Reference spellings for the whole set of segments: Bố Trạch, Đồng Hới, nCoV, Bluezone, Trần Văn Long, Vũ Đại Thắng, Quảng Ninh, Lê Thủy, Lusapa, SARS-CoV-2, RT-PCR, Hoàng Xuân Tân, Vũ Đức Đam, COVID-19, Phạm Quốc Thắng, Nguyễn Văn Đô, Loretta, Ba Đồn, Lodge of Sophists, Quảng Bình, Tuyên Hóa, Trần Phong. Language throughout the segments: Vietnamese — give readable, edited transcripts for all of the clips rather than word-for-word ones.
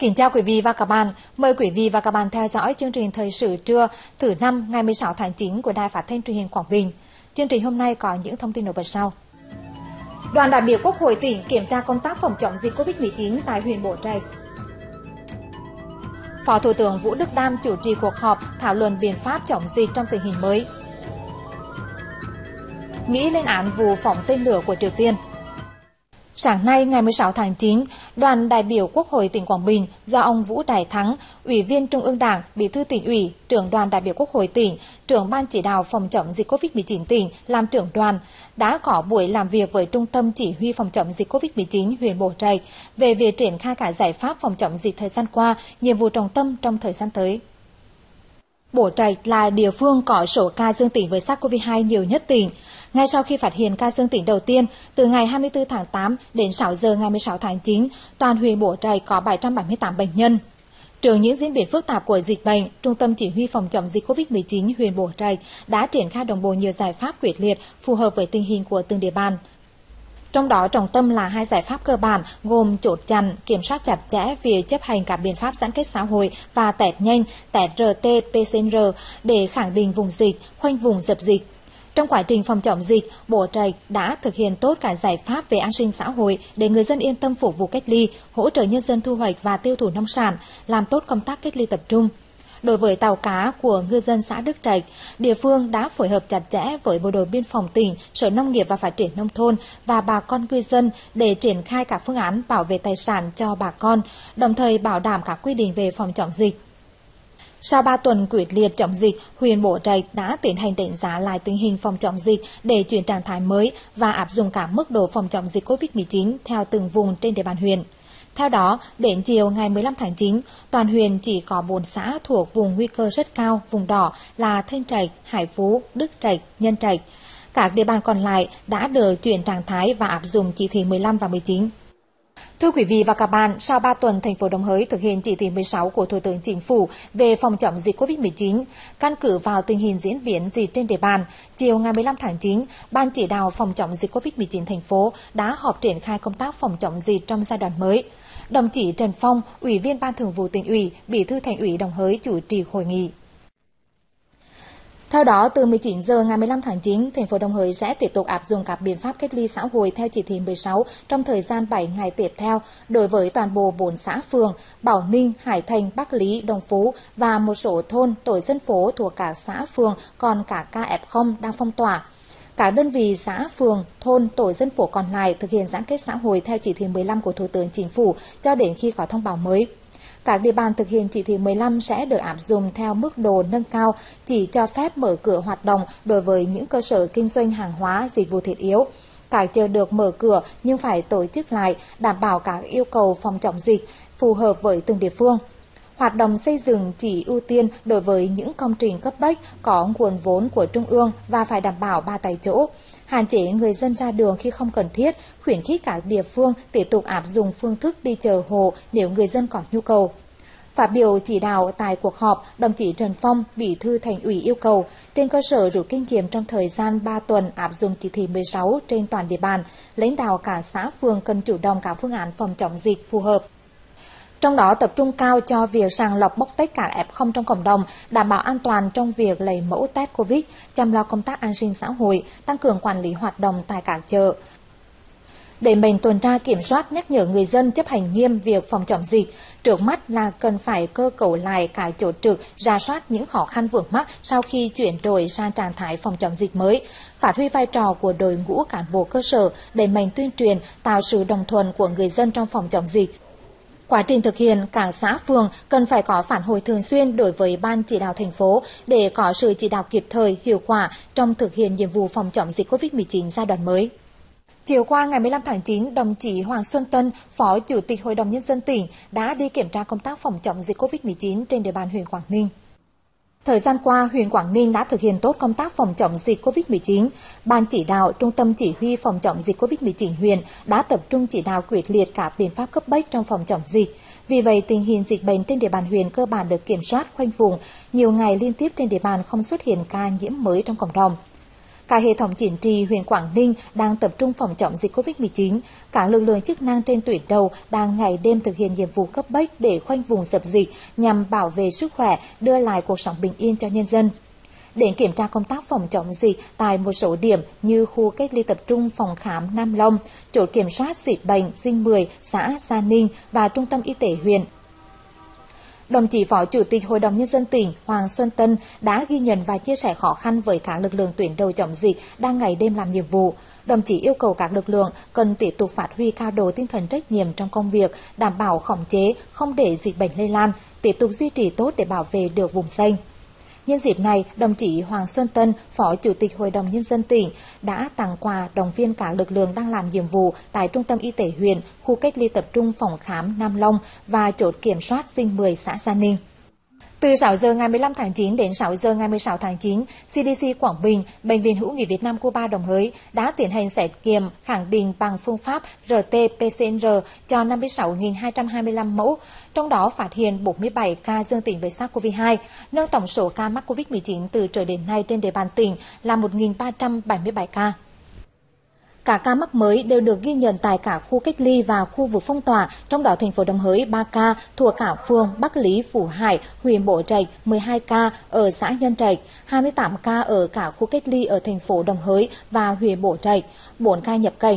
Kính chào quý vị và các bạn. Mời quý vị và các bạn theo dõi chương trình Thời sự trưa thứ 5 ngày 16 tháng 9 của Đài Phát thanh Truyền hình Quảng Bình. Chương trình hôm nay có những thông tin nổi bật sau. Đoàn đại biểu Quốc hội tỉnh kiểm tra công tác phòng chống dịch COVID-19 tại huyện Bố Trạch. Phó Thủ tướng Vũ Đức Đam chủ trì cuộc họp thảo luận biện pháp chống dịch trong tình hình mới. Mỹ lên án vụ phóng tên lửa của Triều Tiên. Sáng nay ngày 16 tháng 9, đoàn đại biểu Quốc hội tỉnh Quảng Bình do ông Vũ Đại Thắng, Ủy viên Trung ương Đảng, Bí thư tỉnh ủy, trưởng đoàn đại biểu Quốc hội tỉnh, trưởng ban chỉ đạo phòng chống dịch COVID-19 tỉnh làm trưởng đoàn, đã có buổi làm việc với Trung tâm Chỉ huy phòng chống dịch COVID-19 huyện Bố Trạch về việc triển khai các giải pháp phòng chống dịch thời gian qua, nhiệm vụ trọng tâm trong thời gian tới. Bố Trạch là địa phương có số ca dương tính với SARS-CoV-2 nhiều nhất tỉnh. Ngay sau khi phát hiện ca dương tính đầu tiên, từ ngày 24 tháng 8 đến 6 giờ ngày 16 tháng 9, toàn huyện Bố Trạch có 778 bệnh nhân. Trước những diễn biến phức tạp của dịch bệnh, Trung tâm Chỉ huy phòng chống dịch COVID-19 huyện Bố Trạch đã triển khai đồng bộ nhiều giải pháp quyết liệt phù hợp với tình hình của từng địa bàn. Trong đó trọng tâm là hai giải pháp cơ bản gồm chốt chặn, kiểm soát chặt chẽ việc chấp hành các biện pháp giãn cách xã hội và test nhanh, test RT-PCR để khẳng định vùng dịch, khoanh vùng dập dịch. Trong quá trình phòng chống dịch, Bố Trạch đã thực hiện tốt cả giải pháp về an sinh xã hội để người dân yên tâm phục vụ cách ly, hỗ trợ nhân dân thu hoạch và tiêu thụ nông sản, làm tốt công tác cách ly tập trung. Đối với tàu cá của ngư dân xã Đức Trạch, địa phương đã phối hợp chặt chẽ với Bộ đội Biên phòng tỉnh, Sở Nông nghiệp và Phát triển Nông thôn và bà con ngư dân để triển khai các phương án bảo vệ tài sản cho bà con, đồng thời bảo đảm các quy định về phòng chống dịch. Sau 3 tuần quyết liệt chống dịch, huyện Bố Trạch đã tiến hành đánh giá lại tình hình phòng chống dịch để chuyển trạng thái mới và áp dụng cả mức độ phòng chống dịch COVID-19 theo từng vùng trên địa bàn huyện. Theo đó, đến chiều ngày 15 tháng 9, toàn huyện chỉ có 4 xã thuộc vùng nguy cơ rất cao, vùng đỏ là Thanh Trạch, Hải Phú, Đức Trạch, Nhân Trạch. Các địa bàn còn lại đã được chuyển trạng thái và áp dụng chỉ thị 15 và 19. Thưa quý vị và các bạn, sau 3 tuần, thành phố Đồng Hới thực hiện chỉ thị 16 của Thủ tướng Chính phủ về phòng chống dịch COVID-19. Căn cứ vào tình hình diễn biến dịch trên địa bàn, chiều ngày 15 tháng 9, Ban chỉ đạo phòng chống dịch COVID-19 thành phố đã họp triển khai công tác phòng chống dịch trong giai đoạn mới. Đồng chí Trần Phong, Ủy viên Ban Thường vụ Tỉnh ủy, Bí thư Thành ủy Đồng Hới chủ trì hội nghị. Theo đó, từ 19 giờ ngày 15 tháng 9, thành phố Đồng Hới sẽ tiếp tục áp dụng các biện pháp cách ly xã hội theo chỉ thị 16 trong thời gian 7 ngày tiếp theo đối với toàn bộ 4 xã phường Bảo Ninh, Hải Thành, Bắc Lý, Đồng Phú và một số thôn, tổ dân phố thuộc các xã phường còn cả ca F0 đang phong tỏa. Các đơn vị xã, phường, thôn, tổ dân phố còn lại thực hiện giãn cách xã hội theo chỉ thị 15 của Thủ tướng Chính phủ cho đến khi có thông báo mới. Các địa bàn thực hiện chỉ thị 15 sẽ được áp dụng theo mức độ nâng cao, chỉ cho phép mở cửa hoạt động đối với những cơ sở kinh doanh hàng hóa, dịch vụ thiết yếu. Các chợ được mở cửa nhưng phải tổ chức lại, đảm bảo các yêu cầu phòng chống dịch phù hợp với từng địa phương. Hoạt động xây dựng chỉ ưu tiên đối với những công trình cấp bách có nguồn vốn của Trung ương và phải đảm bảo 3 tại chỗ. Hạn chế người dân ra đường khi không cần thiết, khuyến khích các địa phương tiếp tục áp dụng phương thức đi chợ hộ nếu người dân có nhu cầu. Phát biểu chỉ đạo tại cuộc họp, đồng chí Trần Phong, Bí thư Thành ủy yêu cầu, trên cơ sở rút kinh nghiệm trong thời gian 3 tuần áp dụng chỉ thị 16 trên toàn địa bàn, lãnh đạo cả xã phường cần chủ động các phương án phòng chống dịch phù hợp. Trong đó tập trung cao cho việc sàng lọc bóc tách các F0 trong cộng đồng, đảm bảo an toàn trong việc lấy mẫu test COVID, chăm lo công tác an sinh xã hội, tăng cường quản lý hoạt động tại các chợ. Để mình tuần tra kiểm soát nhắc nhở người dân chấp hành nghiêm việc phòng chống dịch, trước mắt là cần phải cơ cấu lại cả chốt trực, rà soát những khó khăn vướng mắc sau khi chuyển đổi sang trạng thái phòng chống dịch mới, phát huy vai trò của đội ngũ cán bộ cơ sở để mình tuyên truyền, tạo sự đồng thuận của người dân trong phòng chống dịch. Quá trình thực hiện, các xã phường cần phải có phản hồi thường xuyên đối với Ban chỉ đạo thành phố để có sự chỉ đạo kịp thời, hiệu quả trong thực hiện nhiệm vụ phòng chống dịch COVID-19 giai đoạn mới. Chiều qua ngày 15 tháng 9, đồng chí Hoàng Xuân Tân, Phó Chủ tịch Hội đồng Nhân dân tỉnh đã đi kiểm tra công tác phòng chống dịch COVID-19 trên địa bàn huyện Quảng Ninh. Thời gian qua, huyện Quảng Ninh đã thực hiện tốt công tác phòng chống dịch COVID-19. Ban chỉ đạo Trung tâm Chỉ huy phòng chống dịch COVID-19 huyện đã tập trung chỉ đạo quyết liệt các biện pháp cấp bách trong phòng chống dịch. Vì vậy, tình hình dịch bệnh trên địa bàn huyện cơ bản được kiểm soát, khoanh vùng, nhiều ngày liên tiếp trên địa bàn không xuất hiện ca nhiễm mới trong cộng đồng. Cả hệ thống chính trị huyện Quảng Ninh đang tập trung phòng chống dịch COVID-19. Các lực lượng chức năng trên tuyến đầu đang ngày đêm thực hiện nhiệm vụ cấp bách để khoanh vùng dập dịch nhằm bảo vệ sức khỏe, đưa lại cuộc sống bình yên cho nhân dân. Đến kiểm tra công tác phòng chống dịch tại một số điểm như khu cách ly tập trung phòng khám Nam Long, chỗ kiểm soát dịch bệnh Dinh 10, xã Sa Ninh và trung tâm y tế huyện. Đồng chí Phó Chủ tịch Hội đồng Nhân dân tỉnh Hoàng Xuân Tân đã ghi nhận và chia sẻ khó khăn với các lực lượng tuyến đầu chống dịch đang ngày đêm làm nhiệm vụ. Đồng chí yêu cầu các lực lượng cần tiếp tục phát huy cao độ tinh thần trách nhiệm trong công việc, đảm bảo khống chế, không để dịch bệnh lây lan, tiếp tục duy trì tốt để bảo vệ được vùng xanh. Nhân dịp này, đồng chí Hoàng Xuân Tân, Phó Chủ tịch Hội đồng Nhân dân tỉnh đã tặng quà động viên cả lực lượng đang làm nhiệm vụ tại Trung tâm Y tế huyện, khu cách ly tập trung phòng khám Nam Long và chốt kiểm soát Dinh 10 xã Sa Ninh. Từ 6 giờ ngày 15 tháng 9 đến 6 giờ ngày 16 tháng 9, CDC Quảng Bình, Bệnh viện Hữu nghị Việt Nam Cuba Đồng Hới đã tiến hành xét nghiệm khẳng định bằng phương pháp RT-PCR cho 56.225 mẫu, trong đó phát hiện 47 ca dương tính với SARS-CoV-2, nâng tổng số ca mắc COVID-19 từ trở đến nay trên địa bàn tỉnh là 1.377 ca. Cả ca mắc mới đều được ghi nhận tại cả khu cách ly và khu vực phong tỏa, trong đó thành phố Đồng Hới 3 ca, thuộc cả phường Bắc Lý, Phủ Hải, huyện Bố Trạch 12 ca ở xã Nhân Trạch, 28 ca ở cả khu cách ly ở thành phố Đồng Hới và huyện Bố Trạch, 4 ca nhập cảnh.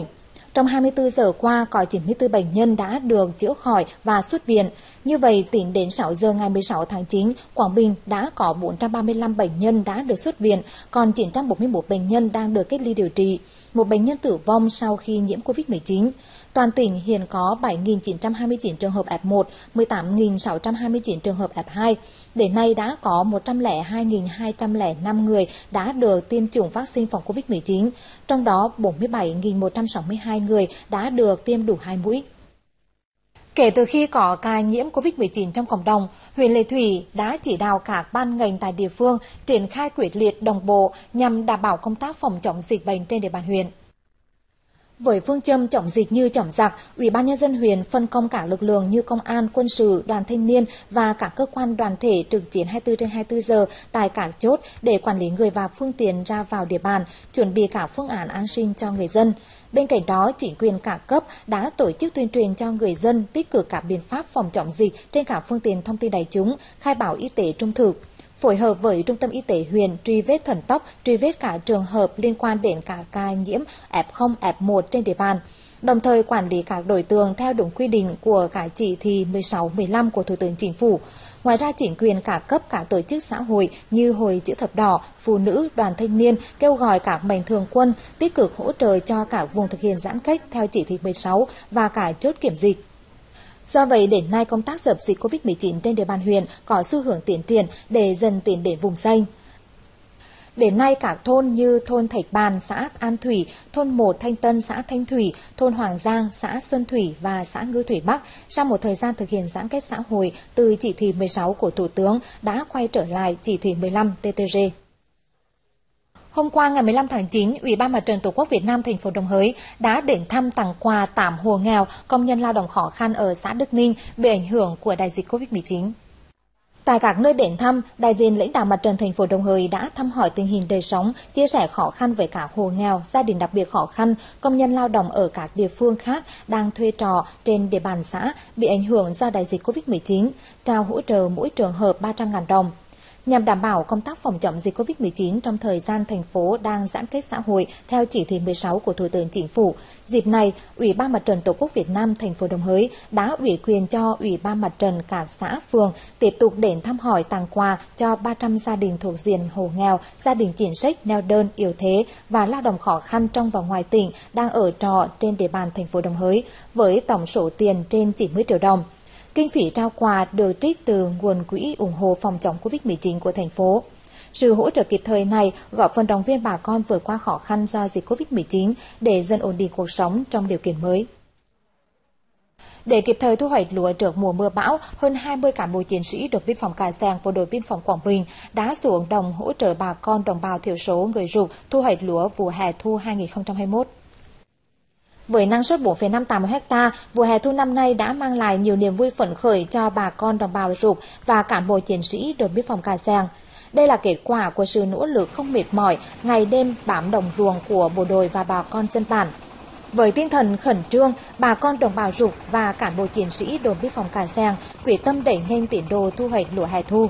Trong 24 giờ qua, có 94 bệnh nhân đã được chữa khỏi và xuất viện. Như vậy, tính đến 6 giờ ngày 16 tháng 9, Quảng Bình đã có 435 bệnh nhân đã được xuất viện, còn 941 bệnh nhân đang được cách ly điều trị. Một bệnh nhân tử vong sau khi nhiễm COVID-19. Toàn tỉnh hiện có 7.929 trường hợp F1, 18.629 trường hợp F2. Đến nay đã có 102.205 người đã được tiêm chủng vaccine phòng COVID-19, trong đó 47.162 người đã được tiêm đủ 2 mũi. Kể từ khi có ca nhiễm COVID-19 trong cộng đồng, huyện Lê Thủy đã chỉ đạo các ban ngành tại địa phương triển khai quyết liệt đồng bộ nhằm đảm bảo công tác phòng chống dịch bệnh trên địa bàn huyện. Với phương châm chống dịch như chống giặc, Ủy ban Nhân dân huyện phân công các lực lượng như công an, quân sự, đoàn thanh niên và các cơ quan đoàn thể trực chiến 24/24 giờ tại các chốt để quản lý người và phương tiện ra vào địa bàn, chuẩn bị các phương án an sinh cho người dân. Bên cạnh đó, chính quyền cả cấp đã tổ chức tuyên truyền cho người dân tích cực các biện pháp phòng chống dịch trên các phương tiện thông tin đại chúng, khai báo y tế trung thực, phối hợp với Trung tâm Y tế huyện truy vết thần tốc, truy vết cả trường hợp liên quan đến cả ca nhiễm F0, F1 trên địa bàn, đồng thời quản lý các đối tượng theo đúng quy định của cả chỉ thị 16-15 của Thủ tướng Chính phủ. Ngoài ra, chính quyền cả cấp cả tổ chức xã hội như Hội Chữ Thập Đỏ, Phụ Nữ, Đoàn Thanh niên kêu gọi các mạnh thường quân tích cực hỗ trợ cho cả vùng thực hiện giãn cách theo chỉ thị 16 và cả chốt kiểm dịch. Do vậy, đến nay công tác dập dịch COVID-19 trên địa bàn huyện có xu hướng tiến triển để dần tiến đến vùng xanh. Đến nay, các thôn như thôn Thạch Bàn, xã An Thủy, thôn 1 Thanh Tân, xã Thanh Thủy, thôn Hoàng Giang, xã Xuân Thủy và xã Ngư Thủy Bắc, sau một thời gian thực hiện giãn cách xã hội từ chỉ thị 16 của Thủ tướng đã quay trở lại chỉ thị 15 TTG. Hôm qua ngày 15 tháng 9, Ủy ban Mặt trận Tổ quốc Việt Nam thành phố Đồng Hới đã đến thăm tặng quà 8 hộ nghèo, công nhân lao động khó khăn ở xã Đức Ninh bị ảnh hưởng của đại dịch COVID-19. Tại các nơi đến thăm, đại diện lãnh đạo Mặt trận thành phố Đồng Hới đã thăm hỏi tình hình đời sống, chia sẻ khó khăn với cả hộ nghèo, gia đình đặc biệt khó khăn, công nhân lao động ở các địa phương khác đang thuê trọ trên địa bàn xã bị ảnh hưởng do đại dịch COVID-19, trao hỗ trợ mỗi trường hợp 300.000 đồng. Nhằm đảm bảo công tác phòng chống dịch COVID-19 trong thời gian thành phố đang giãn cách xã hội theo chỉ thị 16 của Thủ tướng Chính phủ, dịp này, Ủy ban Mặt trận Tổ quốc Việt Nam thành phố Đồng Hới đã ủy quyền cho Ủy ban Mặt trận cả xã phường tiếp tục đến thăm hỏi tặng quà cho 300 gia đình thuộc diện hộ nghèo, gia đình chính sách, neo đơn, yếu thế và lao động khó khăn trong và ngoài tỉnh đang ở trọ trên địa bàn thành phố Đồng Hới với tổng số tiền trên 90 triệu đồng. Kinh phí trao quà được trích từ nguồn quỹ ủng hộ phòng chống COVID-19 của thành phố. Sự hỗ trợ kịp thời này góp phần động viên bà con vượt qua khó khăn do dịch COVID-19 để dần ổn định cuộc sống trong điều kiện mới. Để kịp thời thu hoạch lúa trước mùa mưa bão, hơn 20 cán bộ chiến sĩ đồn biên phòng Cà Giàng, bộ đội biên phòng Quảng Bình đã xuống đồng hỗ trợ bà con đồng bào thiểu số người Rục thu hoạch lúa vụ hè thu 2021. Với năng suất 4,58 ha, vụ hè thu năm nay đã mang lại nhiều niềm vui phấn khởi cho bà con đồng bào Rục và cán bộ chiến sĩ đồn biên phòng Cà Giàng. Đây là kết quả của sự nỗ lực không mệt mỏi, ngày đêm bám đồng ruộng của bộ đội và bà con dân bản. Với tinh thần khẩn trương, bà con đồng bào Rục và cán bộ chiến sĩ đồn biên phòng Cà Giàng quyết tâm đẩy nhanh tiến độ thu hoạch lúa hè thu.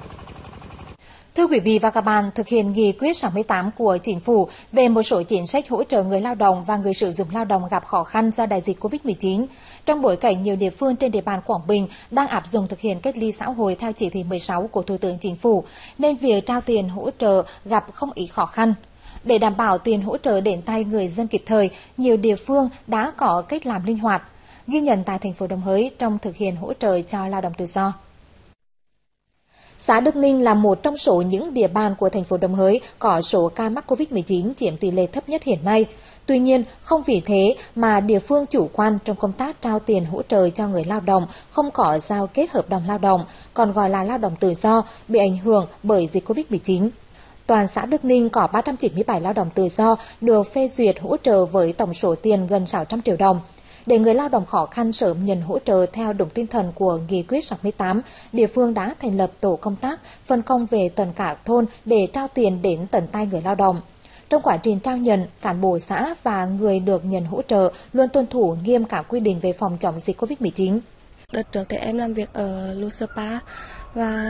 Thưa quý vị và các bạn, thực hiện nghị quyết 68 của Chính phủ về một số chính sách hỗ trợ người lao động và người sử dụng lao động gặp khó khăn do đại dịch COVID-19, trong bối cảnh nhiều địa phương trên địa bàn Quảng Bình đang áp dụng thực hiện cách ly xã hội theo chỉ thị 16 của Thủ tướng Chính phủ, nên việc trao tiền hỗ trợ gặp không ít khó khăn. Để đảm bảo tiền hỗ trợ đến tay người dân kịp thời, nhiều địa phương đã có cách làm linh hoạt, ghi nhận tại thành phố Đồng Hới trong thực hiện hỗ trợ cho lao động tự do. Xã Đức Ninh là một trong số những địa bàn của thành phố Đồng Hới có số ca mắc COVID-19 chiếm tỷ lệ thấp nhất hiện nay. Tuy nhiên, không vì thế mà địa phương chủ quan trong công tác trao tiền hỗ trợ cho người lao động không có giao kết hợp đồng lao động, còn gọi là lao động tự do, bị ảnh hưởng bởi dịch COVID-19. Toàn xã Đức Ninh có 397 lao động tự do được phê duyệt hỗ trợ với tổng số tiền gần 600 triệu đồng. Để người lao động khó khăn sớm nhận hỗ trợ theo đúng tinh thần của nghị quyết 68, địa phương đã thành lập tổ công tác, phân công về tận cả thôn để trao tiền đến tận tay người lao động. Trong quá trình trao nhận, cán bộ xã và người được nhận hỗ trợ luôn tuân thủ nghiêm cả quy định về phòng chống dịch COVID-19. Đợt trước thì em làm việc ở Lusapa và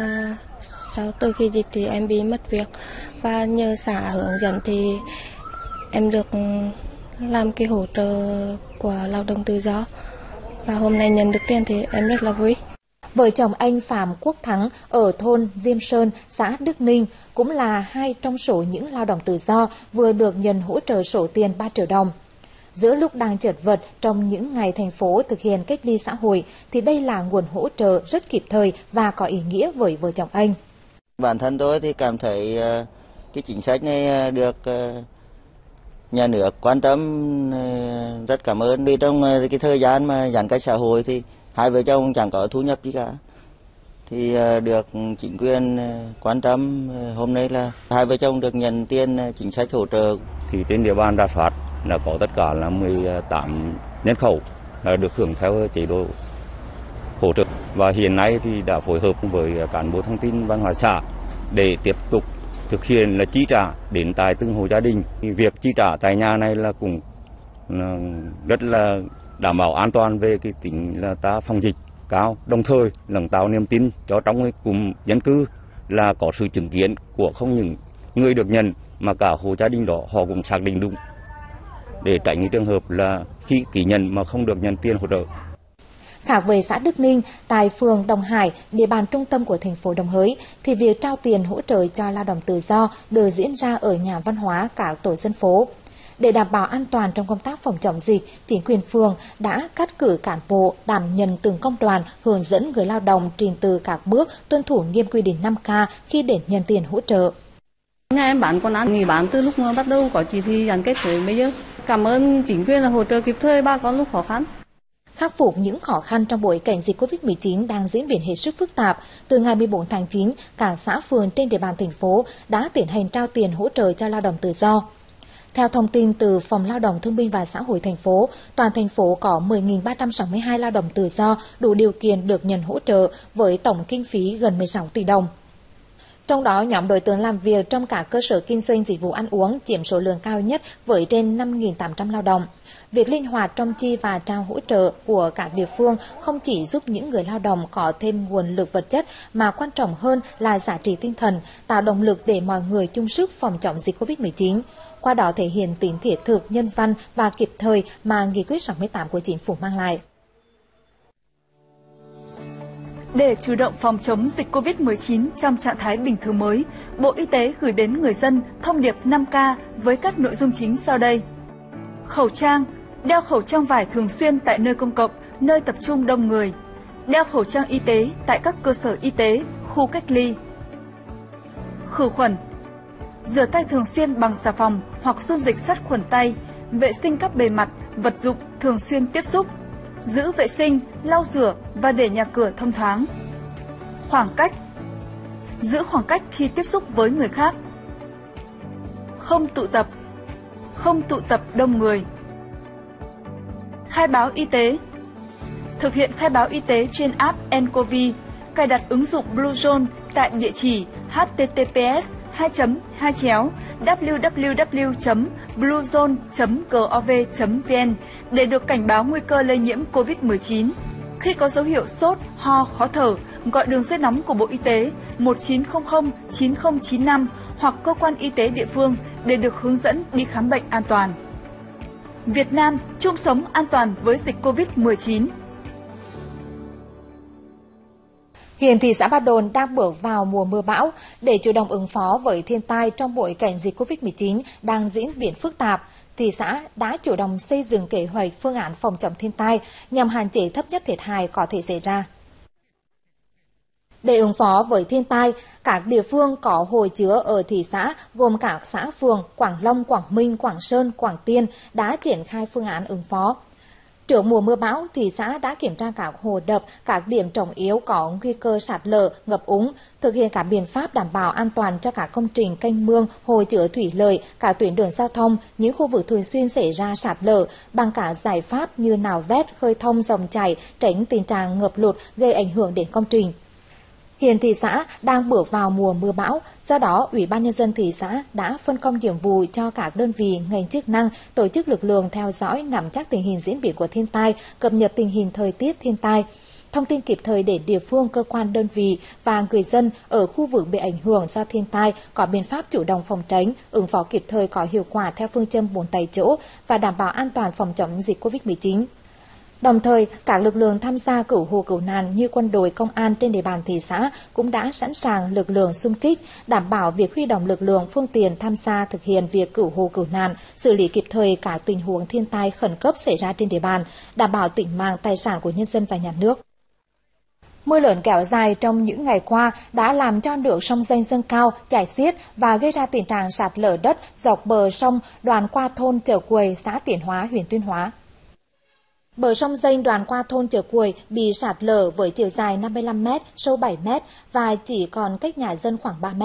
sau từ khi dịch thì em bị mất việc và nhờ xã hướng dẫn thì em được làm cái hỗ trợ của lao động tự do và hôm nay nhận được tiền thì em rất là vui. Vợ chồng anh Phạm Quốc Thắng ở thôn Diêm Sơn, xã Đức Ninh cũng là hai trong số những lao động tự do vừa được nhận hỗ trợ số tiền 3 triệu đồng. Giữa lúc đang chật vật trong những ngày thành phố thực hiện cách ly xã hội thì đây là nguồn hỗ trợ rất kịp thời và có ý nghĩa với vợ chồng anh. Bản thân tôi thì cảm thấy cái chính sách này được nhà nước quan tâm, rất cảm ơn. Vì trong cái thời gian mà giãn cách xã hội thì hai vợ chồng chẳng có thu nhập gì cả, thì được chính quyền quan tâm, hôm nay là hai vợ chồng được nhận tiền chính sách hỗ trợ. Thì trên địa bàn rà soát là có tất cả là 18 nhân khẩu được hưởng theo chế độ hỗ trợ, và hiện nay thì đã phối hợp với cán bộ thông tin văn hóa xã để tiếp tục thực hiện là chi trả đến tại từng hộ gia đình. Việc chi trả tại nhà này là cũng rất là đảm bảo an toàn về cái tính là ta phòng dịch cao, đồng thời là tạo niềm tin cho trong cái cụm dân cư là có sự chứng kiến của không những người được nhận mà cả hộ gia đình đó họ cũng xác định đúng, để tránh những trường hợp là khi ký nhận mà không được nhận tiền hỗ trợ. Khác về xã Đức Ninh, tại phường Đồng Hải, địa bàn trung tâm của thành phố Đồng Hới, thì việc trao tiền hỗ trợ cho lao động tự do được diễn ra ở nhà văn hóa cả tổ dân phố. Để đảm bảo an toàn trong công tác phòng chống dịch, chính quyền phường đã cắt cử cán bộ đảm nhận từng công đoàn, hướng dẫn người lao động trình tự các bước, tuân thủ nghiêm quy định 5K khi đến nhận tiền hỗ trợ. Nhà em bán con ăn nghỉ bán từ lúc bắt đầu có chỉ thị giãn cách tới bây giờ. Cảm ơn chính quyền là hỗ trợ kịp thời bà con lúc khó khăn. Khắc phục những khó khăn trong bối cảnh dịch COVID-19 đang diễn biến hết sức phức tạp, từ ngày 14 tháng 9, các xã phường trên địa bàn thành phố đã tiến hành trao tiền hỗ trợ cho lao động tự do. Theo thông tin từ Phòng Lao động Thương binh và Xã hội thành phố, toàn thành phố có 10.362 lao động tự do đủ điều kiện được nhận hỗ trợ với tổng kinh phí gần 16 tỷ đồng. Trong đó, nhóm đối tượng làm việc trong các cơ sở kinh doanh dịch vụ ăn uống chiếm số lượng cao nhất với trên 5.800 lao động. Việc linh hoạt trong chi và trao hỗ trợ của các địa phương không chỉ giúp những người lao động có thêm nguồn lực vật chất mà quan trọng hơn là giá trị tinh thần, tạo động lực để mọi người chung sức phòng chống dịch COVID-19. Qua đó thể hiện tính thiết thực, nhân văn và kịp thời mà nghị quyết 68 của Chính phủ mang lại. Để chủ động phòng chống dịch COVID-19 trong trạng thái bình thường mới, Bộ Y tế gửi đến người dân thông điệp 5K với các nội dung chính sau đây. Khẩu trang, đeo khẩu trang vải thường xuyên tại nơi công cộng, nơi tập trung đông người. Đeo khẩu trang y tế tại các cơ sở y tế, khu cách ly. Khử khuẩn, rửa tay thường xuyên bằng xà phòng hoặc dung dịch sát khuẩn tay, vệ sinh các bề mặt, vật dụng thường xuyên tiếp xúc. Giữ vệ sinh, lau rửa và để nhà cửa thông thoáng. Khoảng cách, giữ khoảng cách khi tiếp xúc với người khác. Không tụ tập đông người. Khai báo y tế, thực hiện khai báo y tế trên app nCoV, cài đặt ứng dụng Bluezone tại địa chỉ https www.bluezone.gov.vn để được cảnh báo nguy cơ lây nhiễm COVID-19. Khi có dấu hiệu sốt, ho, khó thở, gọi đường dây nóng của Bộ Y tế 1900 9095 hoặc cơ quan y tế địa phương để được hướng dẫn đi khám bệnh an toàn. Việt Nam chung sống an toàn với dịch COVID-19. Hiện thị xã Ba Đồn đang bước vào mùa mưa bão. Để chủ động ứng phó với thiên tai trong bối cảnh dịch COVID-19 đang diễn biến phức tạp, thị xã đã chủ động xây dựng kế hoạch phương án phòng chống thiên tai nhằm hạn chế thấp nhất thiệt hại có thể xảy ra. Để ứng phó với thiên tai, các địa phương có hồ chứa ở thị xã gồm các xã phường Quảng Long, Quảng Minh, Quảng Sơn, Quảng Tiên đã triển khai phương án ứng phó. Trước mùa mưa bão, thị xã đã kiểm tra các hồ đập, các điểm trồng yếu có nguy cơ sạt lở, ngập úng, thực hiện các biện pháp đảm bảo an toàn cho các công trình kênh mương, hồ chứa thủy lợi, cả tuyến đường giao thông, những khu vực thường xuyên xảy ra sạt lở bằng cả giải pháp như nạo vét, khơi thông dòng chảy, tránh tình trạng ngập lụt gây ảnh hưởng đến công trình. Hiện thị xã đang bước vào mùa mưa bão, do đó Ủy ban Nhân dân thị xã đã phân công nhiệm vụ cho các đơn vị ngành chức năng tổ chức lực lượng theo dõi nắm chắc tình hình diễn biến của thiên tai, cập nhật tình hình thời tiết thiên tai, thông tin kịp thời để địa phương, cơ quan, đơn vị và người dân ở khu vực bị ảnh hưởng do thiên tai có biện pháp chủ động phòng tránh, ứng phó kịp thời có hiệu quả theo phương châm 4 tại chỗ và đảm bảo an toàn phòng chống dịch COVID-19. Đồng thời, các lực lượng tham gia cứu hộ cứu nạn như quân đội, công an trên địa bàn thị xã cũng đã sẵn sàng lực lượng xung kích, đảm bảo việc huy động lực lượng phương tiện tham gia thực hiện việc cứu hộ cứu nạn, xử lý kịp thời các tình huống thiên tai khẩn cấp xảy ra trên địa bàn, đảm bảo tính mạng tài sản của nhân dân và nhà nước. Mưa lớn kéo dài trong những ngày qua đã làm cho nước sông Danh dâng cao, chảy xiết và gây ra tình trạng sạt lở đất dọc bờ sông đoạn qua thôn Chợ Quầy, xã Tuyên Hóa, huyện Tuyên Hóa. Bờ sông Danh đoạn qua thôn Chợ Quầy bị sạt lở với chiều dài 55 m, sâu 7 m và chỉ còn cách nhà dân khoảng 3 m.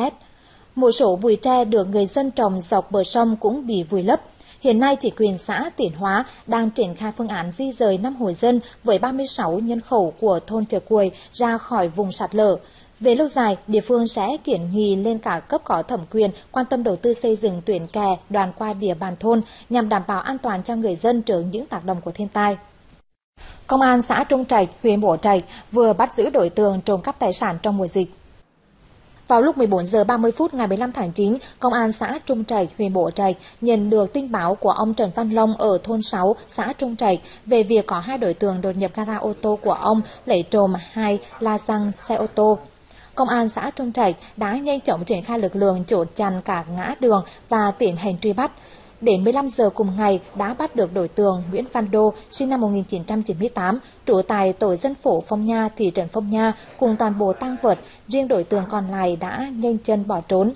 Một số bụi tre được người dân trồng dọc bờ sông cũng bị vùi lấp. Hiện nay, chính quyền xã Tuyên Hóa đang triển khai phương án di dời 5 hộ dân với 36 nhân khẩu của thôn Chợ Quầy ra khỏi vùng sạt lở. Về lâu dài, địa phương sẽ kiến nghị lên cả cấp có thẩm quyền quan tâm đầu tư xây dựng tuyến kè đoạn qua địa bàn thôn nhằm đảm bảo an toàn cho người dân trước những tác động của thiên tai. Công an xã Trung Trạch, huyện Bố Trạch vừa bắt giữ đối tượng trộm cắp tài sản trong mùa dịch. Vào lúc 14h30 ngày 15 tháng 9, Công an xã Trung Trạch, huyện Bố Trạch nhận được tin báo của ông Trần Văn Long ở thôn 6, xã Trung Trạch về việc có 2 đối tượng đột nhập gara ô tô của ông lấy trộm 2 la xăng xe ô tô. Công an xã Trung Trạch đã nhanh chóng triển khai lực lượng chốt chặn cả ngã đường và tiến hành truy bắt. Đến 15 giờ cùng ngày đã bắt được đối tượng Nguyễn Văn Đô, sinh năm 1998, trú tại tổ dân phố Phong Nha, thị trấn Phong Nha, cùng toàn bộ tang vật, riêng đối tượng còn lại đã nhanh chân bỏ trốn.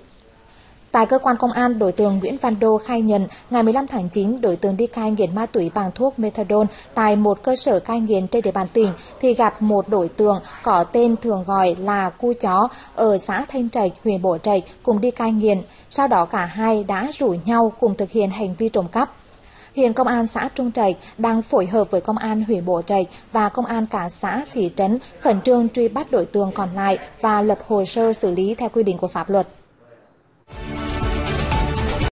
Tại cơ quan công an, đối tượng Nguyễn Văn Đô khai nhận ngày 15 tháng 9, đối tượng đi cai nghiện ma túy bằng thuốc methadone tại một cơ sở cai nghiện trên địa bàn tỉnh thì gặp một đối tượng có tên thường gọi là Cu Chó ở xã Thanh Trạch, huyện Bố Trạch cùng đi cai nghiện. Sau đó cả hai đã rủ nhau cùng thực hiện hành vi trộm cắp. Hiện Công an xã Trung Trạch đang phối hợp với Công an huyện Bố Trạch và Công an cả xã thị trấn khẩn trương truy bắt đối tượng còn lại và lập hồ sơ xử lý theo quy định của pháp luật.